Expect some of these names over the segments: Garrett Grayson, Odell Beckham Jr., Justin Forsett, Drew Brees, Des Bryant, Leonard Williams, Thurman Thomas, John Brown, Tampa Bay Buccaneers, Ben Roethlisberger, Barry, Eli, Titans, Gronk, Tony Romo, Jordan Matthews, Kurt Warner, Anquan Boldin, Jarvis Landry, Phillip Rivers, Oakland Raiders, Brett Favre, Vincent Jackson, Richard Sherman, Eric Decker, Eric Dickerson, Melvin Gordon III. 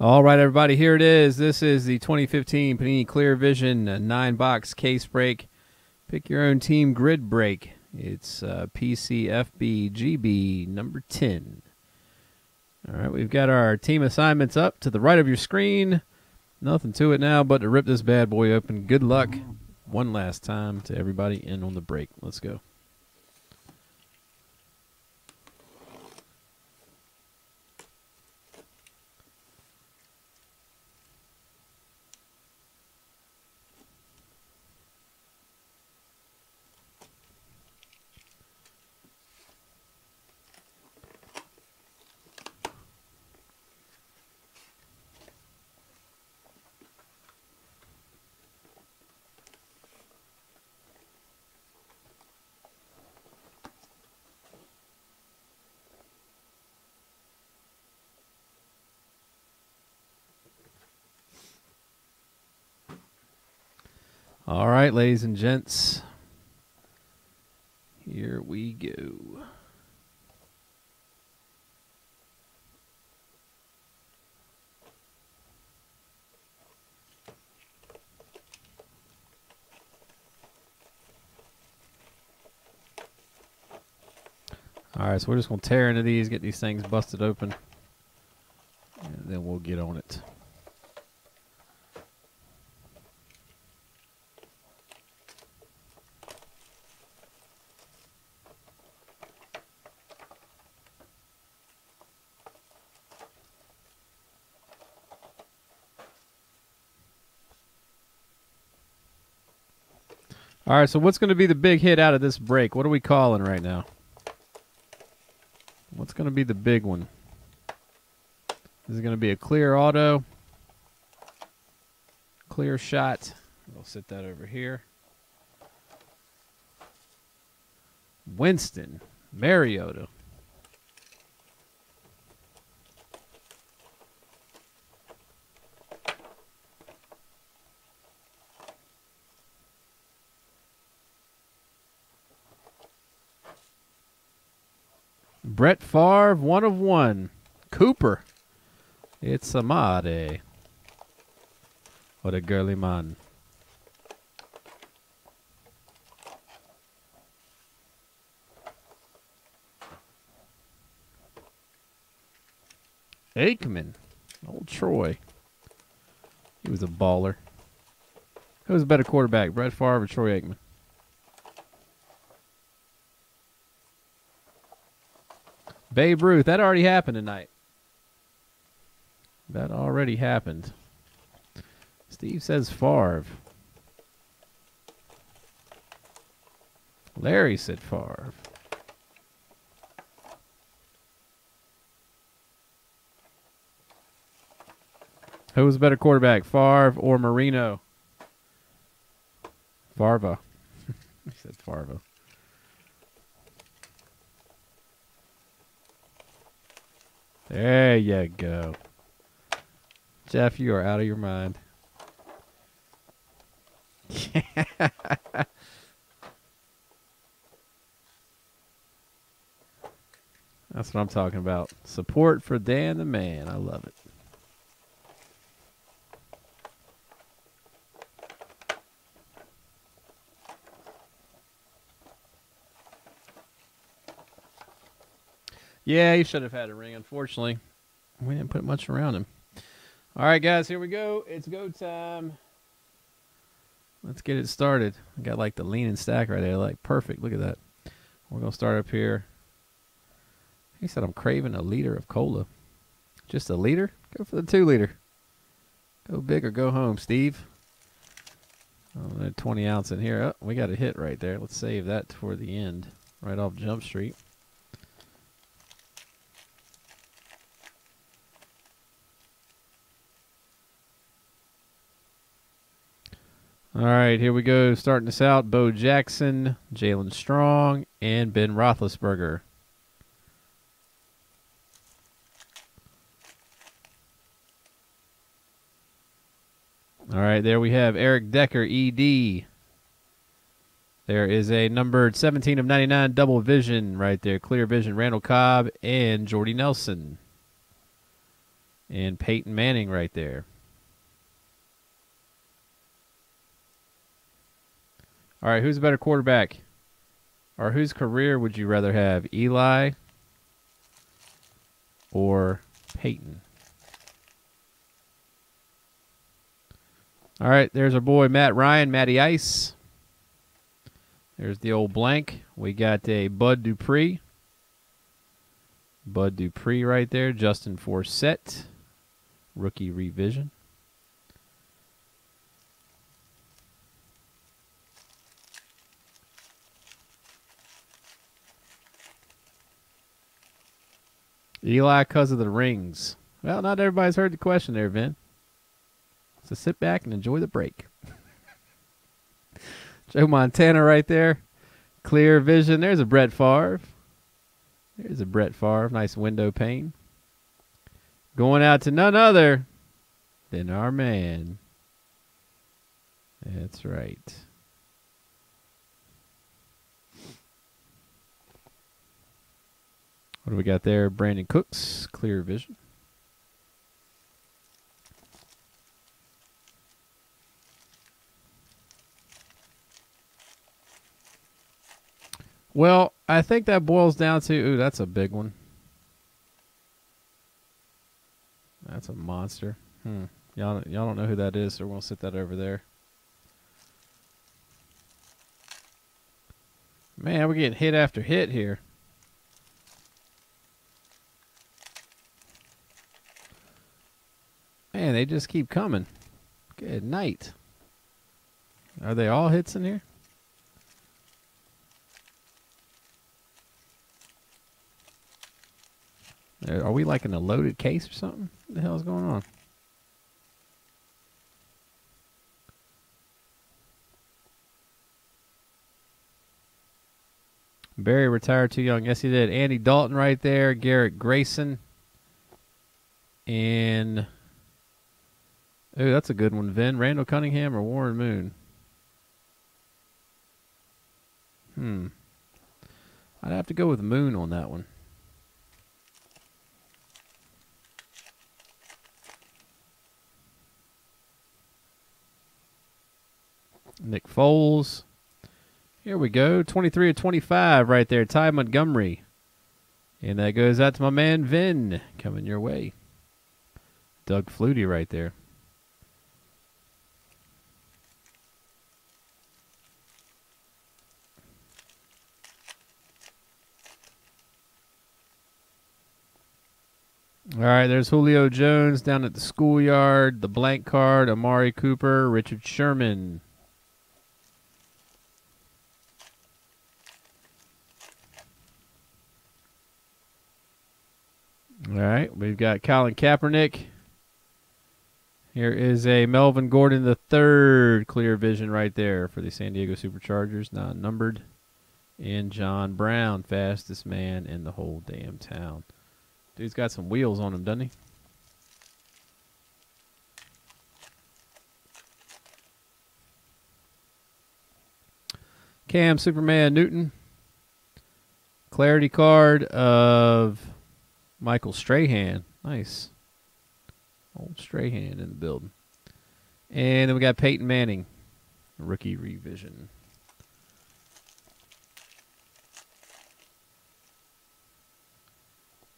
All right, everybody, here it is. This is the 2015 Panini Clear Vision 9-box case break. Pick your own team grid break. It's PCFBGB number 10. All right, we've got our team assignments up to the right of your screen. Nothing to it now but to rip this bad boy open. Good luck one last time to everybody in on the break. Let's go. All right, ladies and gents, here we go. All right, so we're just going to tear into these, get these things busted open, and then we'll get on it. All right, so what's going to be the big hit out of this break? What are we calling right now? What's going to be the big one? This is going to be a clear auto, clear shot. We'll set that over here. Winston, Mariota. Brett Favre, 1 of 1. Cooper. It's Amade. What a girly man. Aikman. Old Troy. He was a baller. Who was a better quarterback, Brett Favre or Troy Aikman? Babe Ruth, that already happened tonight. That already happened. Steve says Favre. Larry said Favre. Who was a better quarterback, Favre or Marino? Farva. He said Farva. There you go. Jeff, you are out of your mind. That's what I'm talking about. Support for Dan the Man. I love it. Yeah, he should have had a ring, unfortunately. We didn't put much around him. All right, guys, here we go. It's go time. Let's get it started. I got, like, the leaning stack right there. Like, perfect. Look at that. We're going to start up here. He said I'm craving a liter of cola. Just a liter? Go for the 2-liter. Go big or go home, Steve. Oh, that 20-ounce in here. Oh, we got a hit right there. Let's save that toward the end, right off Jump Street. All right, here we go. Starting this out, Bo Jackson, Jalen Strong, and Ben Roethlisberger. All right, there we have Eric Decker, ED. There is a numbered 17 of 99 double vision right there. Clear vision, Randall Cobb and Jordy Nelson. and Peyton Manning right there. All right, who's a better quarterback? Or whose career would you rather have, Eli or Peyton? All right, there's our boy Matt Ryan, Matty Ice. There's the old blank. We got a Bud Dupree. Bud Dupree right there. Justin Forsett, rookie revision. Eli, because of the rings. Well, not everybody's heard the question there, Vin. So sit back and enjoy the break. Joe Montana right there. Clear vision. There's a Brett Favre. There's a Brett Favre. Nice window pane. Going out to none other than our man. That's right. What do we got there? Brandon Cooks. Clear vision. Well, I think that boils down to... Ooh, that's a big one. That's a monster. Y'all don't know who that is, so we're going to sit that over there. Man, we're getting hit after hit here. Man, they just keep coming. Good night. Are they all hits in here? Are we like in a loaded case or something? What the hell is going on? Barry retired too young. Yes, he did. Andy Dalton right there. Garrett Grayson. And... Ooh, that's a good one, Vin. Randall Cunningham or Warren Moon? I'd have to go with Moon on that one. Nick Foles. Here we go. 23 of 25 right there. Ty Montgomery. And that goes out to my man, Vin. Coming your way. Doug Flutie right there. All right, there's Julio Jones down at the schoolyard. The blank card, Amari Cooper, Richard Sherman. All right, we've got Colin Kaepernick. Here is a Melvin Gordon III clear vision right there for the San Diego Superchargers, non-numbered. And John Brown, fastest man in the whole damn town. Dude's got some wheels on him, doesn't he? Cam Superman Newton. Clarity card of Michael Strahan. Nice. Old Strahan in the building. And then we got Peyton Manning. Rookie revision.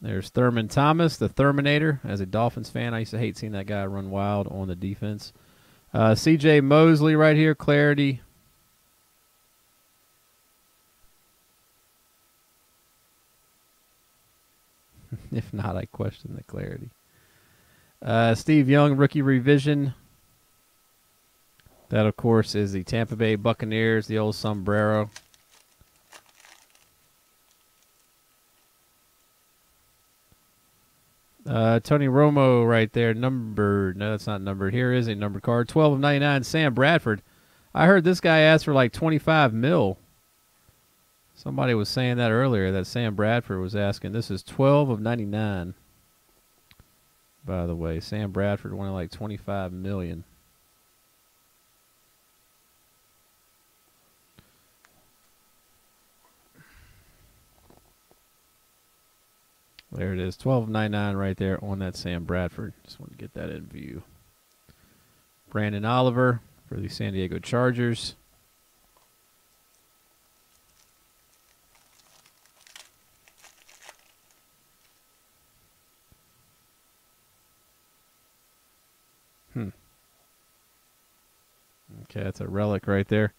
There's Thurman Thomas, the Thurminator. As a Dolphins fan, I used to hate seeing that guy run wild on the defense. CJ Mosley right here, Clarity. If not, I question the Clarity. Steve Young, rookie revision. That, of course, is the Tampa Bay Buccaneers, the old sombrero. Tony Romo right there, numbered. No, that's not numbered. Here is a numbered card. 12 of 99, Sam Bradford. I heard this guy asked for like 25 mil. Somebody was saying that earlier, that Sam Bradford was asking. This is 12 of 99. By the way, Sam Bradford wanted like 25 million. There it is, 12.99 right there on that Sam Bradford. Just want to get that in view. Brandon Oliver for the San Diego Chargers. Okay, that's a relic right there.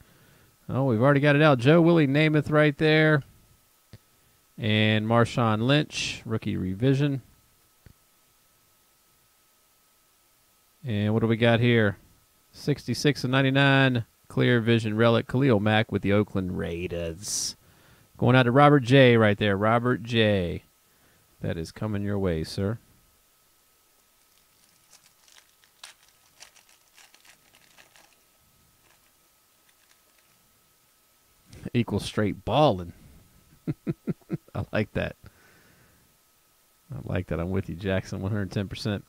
Oh, we've already got it out. Joe Willie Namath right there. And Marshawn Lynch, rookie revision. And what do we got here? 66/99, clear vision relic. Khalil Mack with the Oakland Raiders. Going out to Robert J right there. Robert J. That is coming your way, sir. Equals straight balling. I like that. I like that. I'm with you, Jackson, 110%.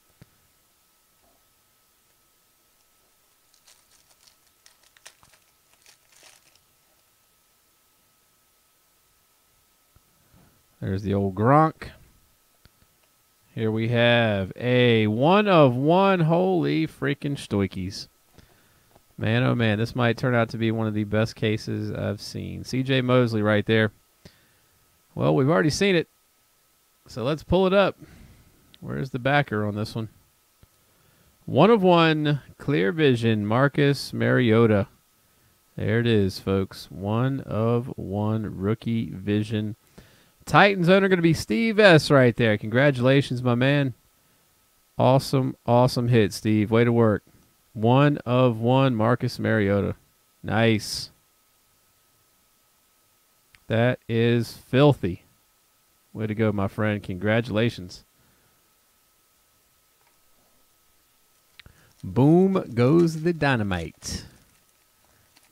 There's the old Gronk. Here we have a 1 of 1. Holy freaking stoikies. Man, oh man, this might turn out to be one of the best cases I've seen. CJ Mosley right there. Well, we've already seen it, so let's pull it up. Where's the backer on this one? 1 of 1, clear vision, Marcus Mariota. There it is, folks. 1 of 1, rookie vision. Titans owner going to be Steve S right there. Congratulations, my man. Awesome, awesome hit, Steve. Way to work. 1 of 1, Marcus Mariota. Nice. That is filthy. Way to go, my friend. Congratulations. Boom goes the dynamite.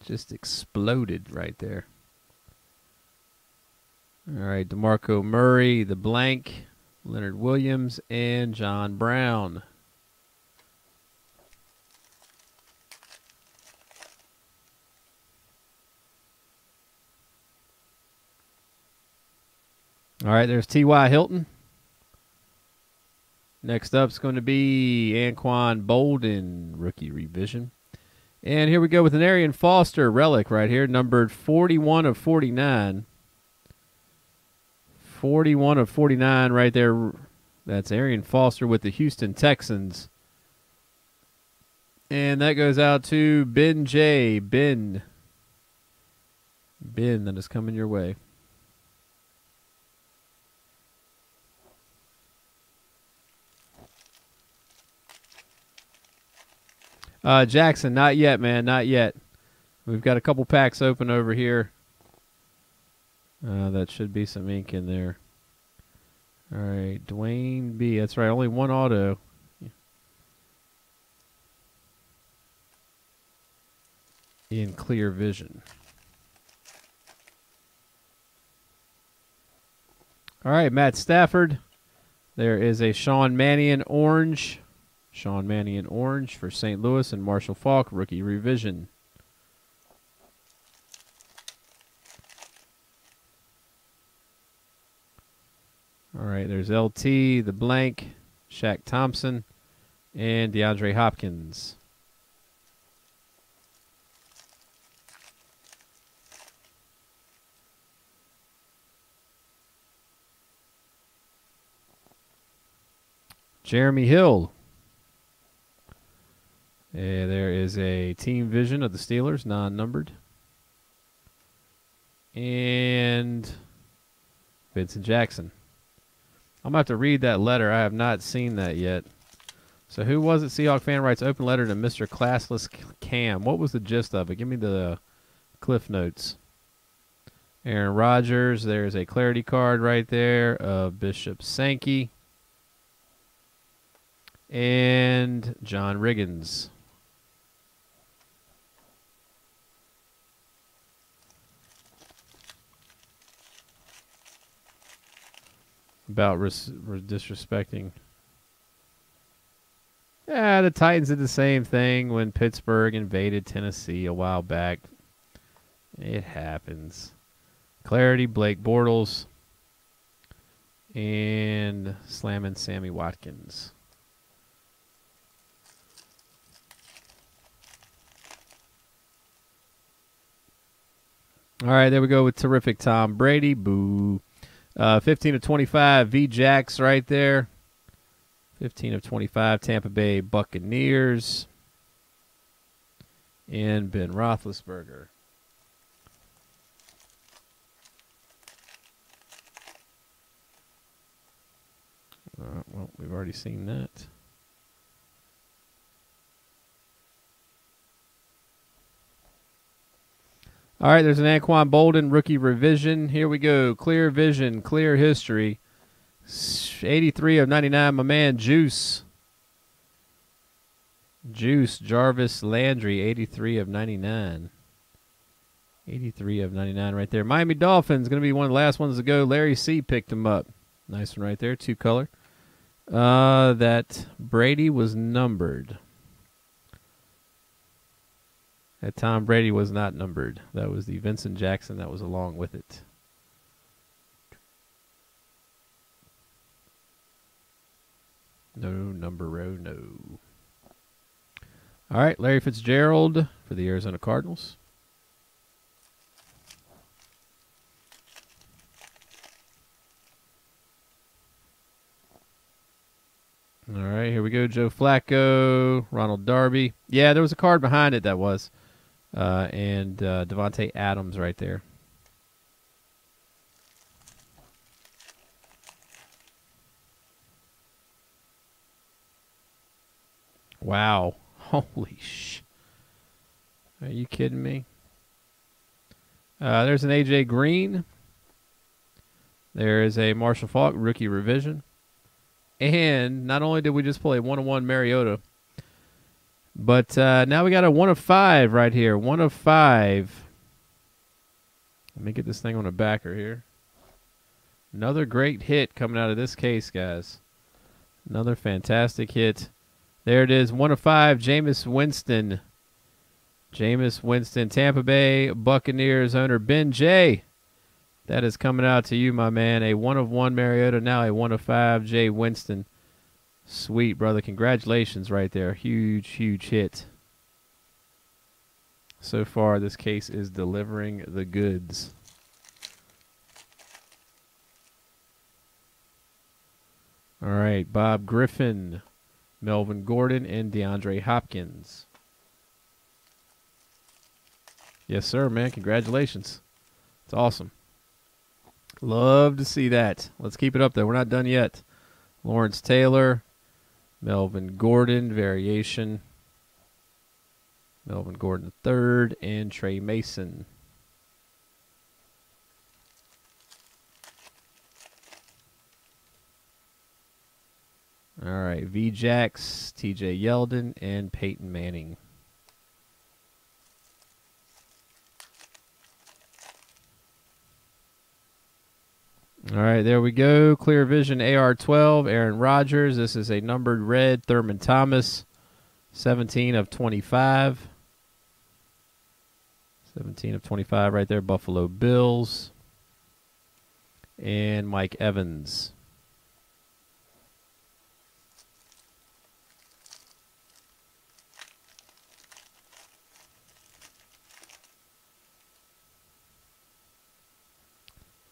Just exploded right there. All right, DeMarco Murray, the blank, Leonard Williams, and John Brown. All right, there's T.Y. Hilton. Next up's going to be Anquan Boldin, rookie revision. And here we go with an Arian Foster relic right here, numbered 41 of 49. 41 of 49 right there. That's Arian Foster with the Houston Texans. And that goes out to Ben J. Ben, that is coming your way. Jackson, not yet, man, not yet. We've got a couple packs open over here. That should be some ink in there. All right, Dwayne B. That's right, only one auto. Yeah. In clear vision. All right, Matt Stafford. There is a Sean Mannion orange. Sean Mannion orange for St. Louis, and Marshall Faulk, rookie revision. All right, there's LT, the blank, Shaq Thompson, and DeAndre Hopkins. Jeremy Hill. Yeah, there is a team vision of the Steelers, non-numbered. And Vincent Jackson. I'm about to read that letter. I have not seen that yet. So who was it? Seahawk fan writes open letter to Mr. Classless Cam. What was the gist of it? Give me the cliff notes. Aaron Rodgers. There's a clarity card right there of Bishop Sankey. And John Riggins. About disrespecting. Yeah, the Titans did the same thing when Pittsburgh invaded Tennessee a while back. It happens. Clarity, Blake Bortles. And slamming Sammy Watkins. All right, there we go with terrific Tom Brady. Boo. 15 of 25, V-Jacks right there. 15 of 25, Tampa Bay Buccaneers. And Ben Roethlisberger. Well, we've already seen that. All right, there's an Anquan Boldin rookie revision. Here we go. Clear vision, clear history. 83 of 99, my man Juice. Juice, Jarvis Landry, 83 of 99. 83 of 99 right there. Miami Dolphins, going to be one of the last ones to go. Larry C. picked him up. Nice one right there, two color. That Brady was numbered. That Tom Brady was not numbered. That was the Vincent Jackson that was along with it. No number, oh no. All right, Larry Fitzgerald for the Arizona Cardinals. All right, here we go. Joe Flacco, Ronald Darby. Yeah, there was a card behind it that was. And Devontae Adams right there. Wow. Holy sh... Are you kidding me? There's an A.J. Green. There is a Marshall Faulk rookie revision. And not only did we just play 1-of-1 Mariota, but now we got a 1-of-5 right here. 1-of-5. Let me get this thing on a backer here. Another great hit coming out of this case, guys. Another fantastic hit. There it is. 1-of-5, Jameis Winston. Jameis Winston, Tampa Bay Buccaneers owner Ben J. That is coming out to you, my man. A 1-of-1 Mariota, now a 1-of-5 Jay Winston. Sweet, brother. Congratulations right there. Huge, huge hit. So far, this case is delivering the goods. All right, Bob Griffin, Melvin Gordon, and DeAndre Hopkins. Yes, sir, man. Congratulations. It's awesome. Love to see that. Let's keep it up, though. We're not done yet. Lawrence Taylor, Melvin Gordon, variation. Melvin Gordon III, and Trey Mason. All right, V-Jacks, TJ Yeldon, and Peyton Manning. All right, there we go. Clear Vision AR-12, Aaron Rodgers. This is a numbered red, Thurman Thomas, 17 of 25. 17 of 25 right there, Buffalo Bills. And Mike Evans.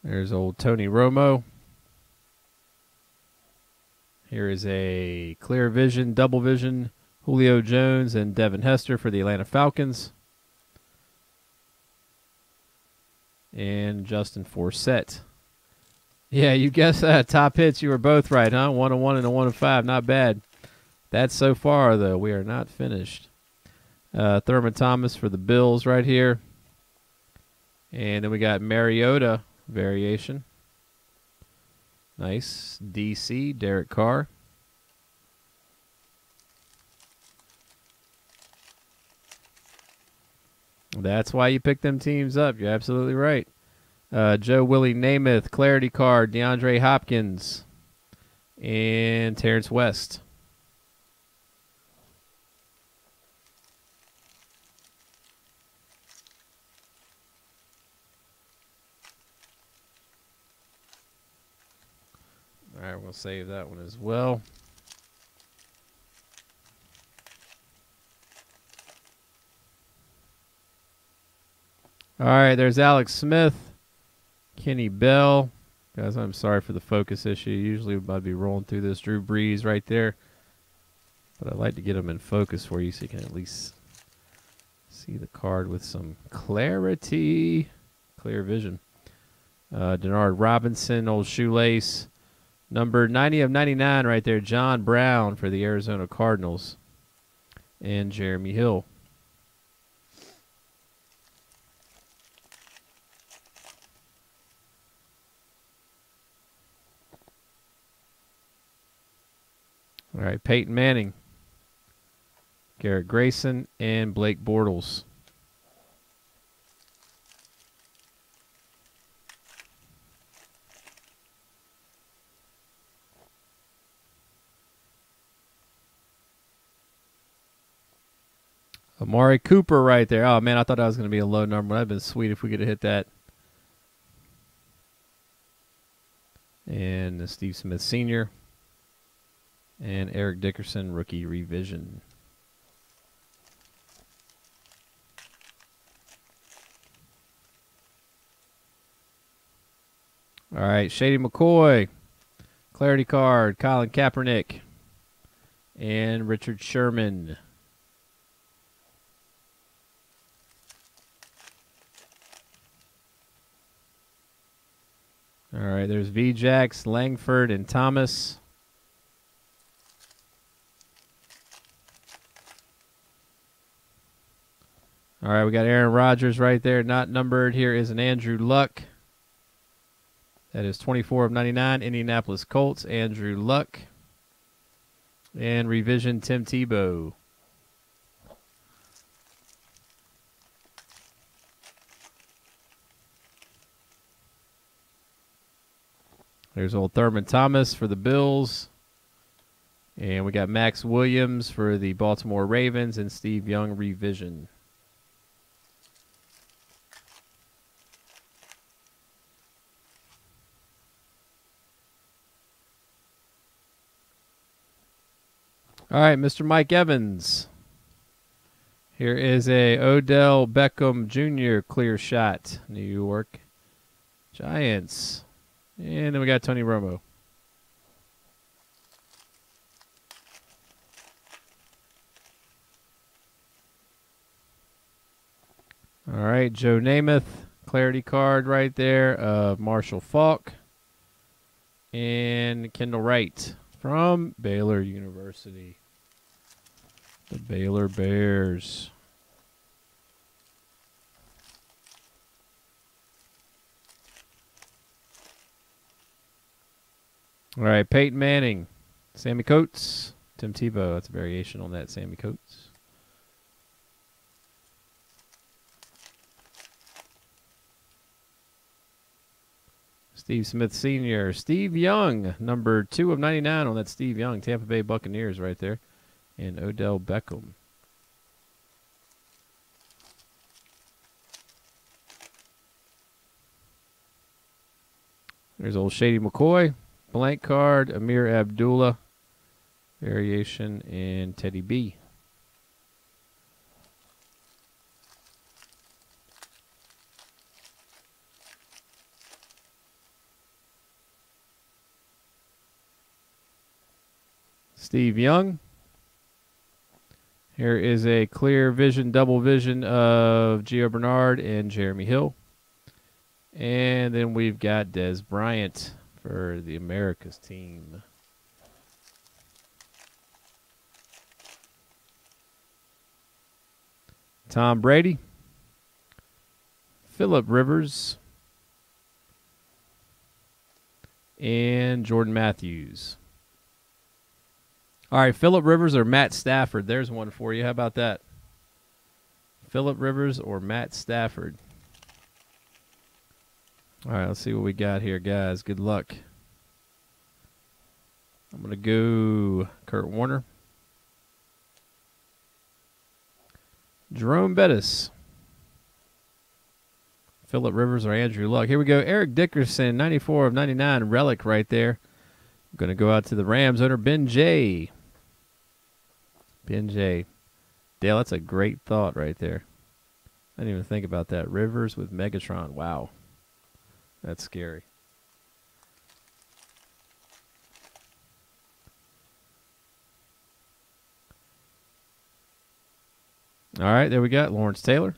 There's old Tony Romo. Here is a clear vision, double vision, Julio Jones and Devin Hester for the Atlanta Falcons. And Justin Forsett. Yeah, you guessed that. Top hits, you were both right, huh? 1-of-1 and a 1-of-5. Not bad. That's so far, though. We are not finished. Thurman Thomas for the Bills right here. And then we got Mariota. Variation. Nice. DC, Derek Carr. That's why you pick them teams up. You're absolutely right. Joe Willie Namath, Clarity Card, DeAndre Hopkins, and Terrence West. All right, we'll save that one as well. All right, there's Alex Smith, Kenny Bell. Guys, I'm sorry for the focus issue. Usually I'd be rolling through this. Drew Brees right there. But I'd like to get him in focus for you so you can at least see the card with some clarity. Clear vision. Denard Robinson, old shoelace. Number 90 of 99 right there, John Brown for the Arizona Cardinals. And Jeremy Hill. All right, Peyton Manning, Garrett Grayson, and Blake Bortles. Amari Cooper right there. Oh, man, I thought that was going to be a low number. That would have been sweet if we could have hit that. And Steve Smith Sr. And Eric Dickerson, rookie revision. All right, Shady McCoy, clarity card, Colin Kaepernick, and Richard Sherman. All right, there's Vjax, Langford, and Thomas. All right, we got Aaron Rodgers right there, not numbered. Here is an Andrew Luck. That is 24 of 99, Indianapolis Colts, Andrew Luck. And revision, Tim Tebow. There's old Thurman Thomas for the Bills. And we got Max Williams for the Baltimore Ravens and Steve Young revision. All right, Mr. Mike Evans. Here is a Odell Beckham Jr. clear shot, New York Giants. And then we got Tony Romo. All right, Joe Namath, clarity card right there of Marshall Faulk and Kendall Wright. From Baylor University, the Baylor Bears. All right, Peyton Manning, Sammy Coates, Tim Tebow. That's a variation on that, Sammy Coates. Steve Smith Sr., Steve Young, number 2 of 99 on that Steve Young, Tampa Bay Buccaneers right there, and Odell Beckham. There's old Shady McCoy, blank card, Amir Abdullah, variation, and Teddy B. Steve Young. Here is a clear vision, double vision of Gio Bernard and Jeremy Hill. And then we've got Des Bryant for the America's team. Tom Brady. Phillip Rivers. And Jordan Matthews. All right, Phillip Rivers or Matt Stafford. There's one for you. How about that? Phillip Rivers or Matt Stafford. All right, let's see what we got here, guys. Good luck. I'm going to go Kurt Warner. Jerome Bettis. Phillip Rivers or Andrew Luck. Here we go. Eric Dickerson, 94 of 99. Relic right there. Going to go out to the Rams owner, Ben J. Ben J. Dale, that's a great thought right there. I didn't even think about that. Rivers with Megatron. Wow. That's scary. All right, there we got Lawrence Taylor.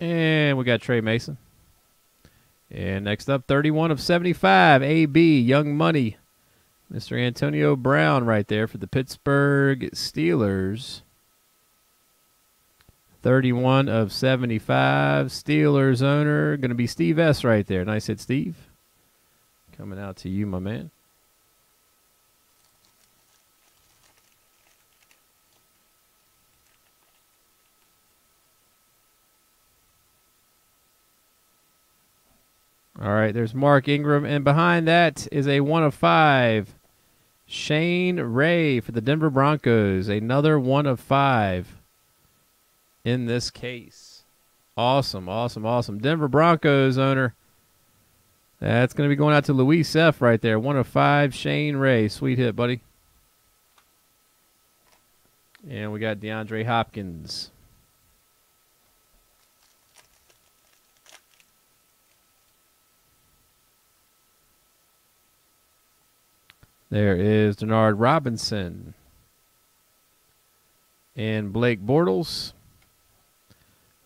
And we got Trey Mason. And next up, 31 of 75, AB, Young Money. Mr. Antonio Brown right there for the Pittsburgh Steelers. 31 of 75, Steelers owner. Going to be Steve S right there. Nice hit, Steve. Coming out to you, my man. All right, there's Mark Ingram, and behind that is a 1 of 5, Shane Ray for the Denver Broncos. Another 1 of 5 in this case. Awesome, awesome, awesome. Denver Broncos owner. That's going to be going out to Luis F right there. 1 of 5, Shane Ray. Sweet hit, buddy. And we got DeAndre Hopkins. There is Denard Robinson and Blake Bortles.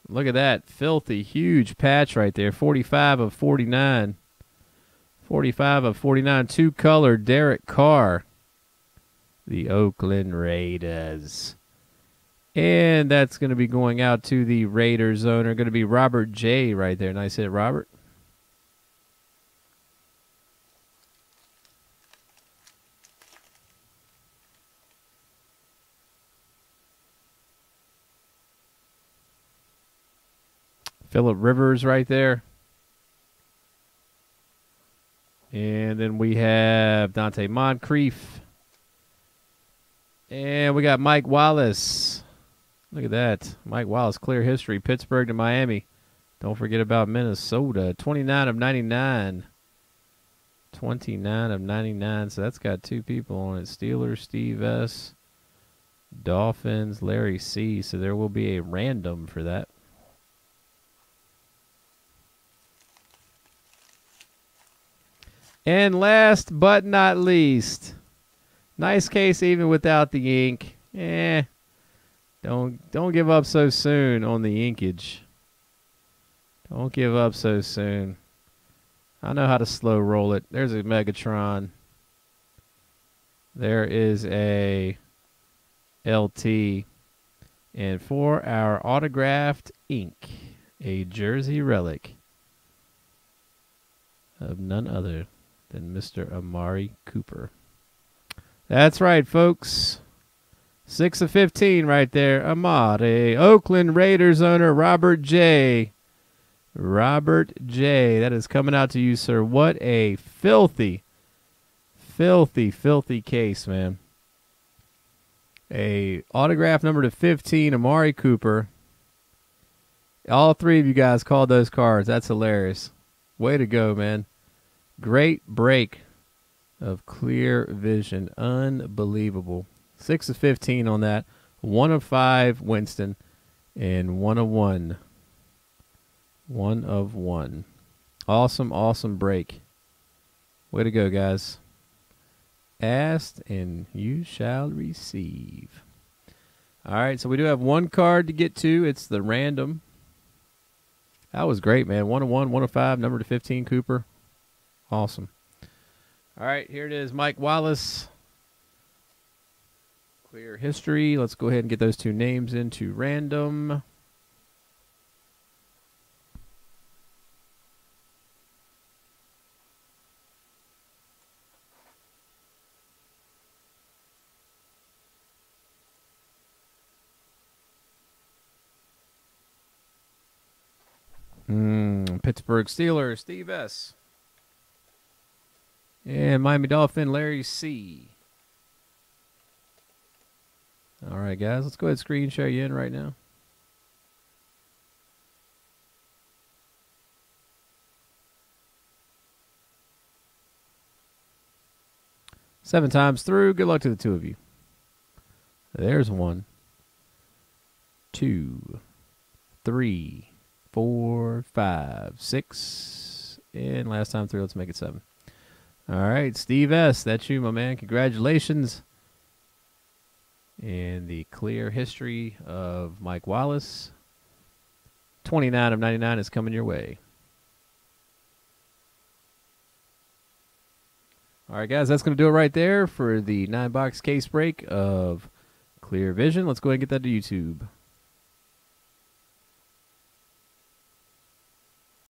Look at that filthy, huge patch right there. 45 of 49. 45 of 49. Two-color Derek Carr. The Oakland Raiders. And that's going to be going out to the Raiders owner. Going to be Robert J. right there. Nice hit, Robert. Phillip Rivers right there. And then we have Dante Moncrief. And we got Mike Wallace. Look at that. Mike Wallace, clear history. Pittsburgh to Miami. Don't forget about Minnesota. 29 of 99. 29 of 99. So that's got two people on it. Steelers, Steve S. Dolphins, Larry C. So there will be a random for that. And last but not least, nice case even without the ink. Don't give up so soon on the inkage. Don't give up so soon. I know how to slow roll it. There's a Megatron. There is a LT. And for our autographed ink, a jersey relic of none other than Mr. Amari Cooper. That's right, folks. 6 of 15 right there. Amari. Oakland Raiders owner, Robert J. Robert J. That is coming out to you, sir. What a filthy, filthy, filthy case, man. A autograph number to 15, Amari Cooper. All three of you guys called those cards. That's hilarious. Way to go, man. Great break of clear vision. Unbelievable. 6 of 15 on that. 1 of 5, Winston. And 1 of 1. 1 of 1. Awesome, awesome break. Way to go, guys. Asked and you shall receive. All right, so we do have one card to get to. It's the random. That was great, man. 1 of 1, 1 of 5, number to 15, Cooper. Awesome. All right, here it is, Mike Wallace. Clear history. Let's go ahead and get those two names into random. Pittsburgh Steelers, Steve S. And Miami Dolphin, Larry C. All right, guys, let's go ahead and screen share you in right now. Seven times through. Good luck to the two of you. There's one, two, three, four, five, six, and last time through, let's make it seven. All right, Steve S., that's you, my man. Congratulations. And the clear history of Mike Wallace. 29 of 99 is coming your way. All right, guys, that's going to do it right there for the 9-box case break of Clear Vision. Let's go ahead and get that to YouTube.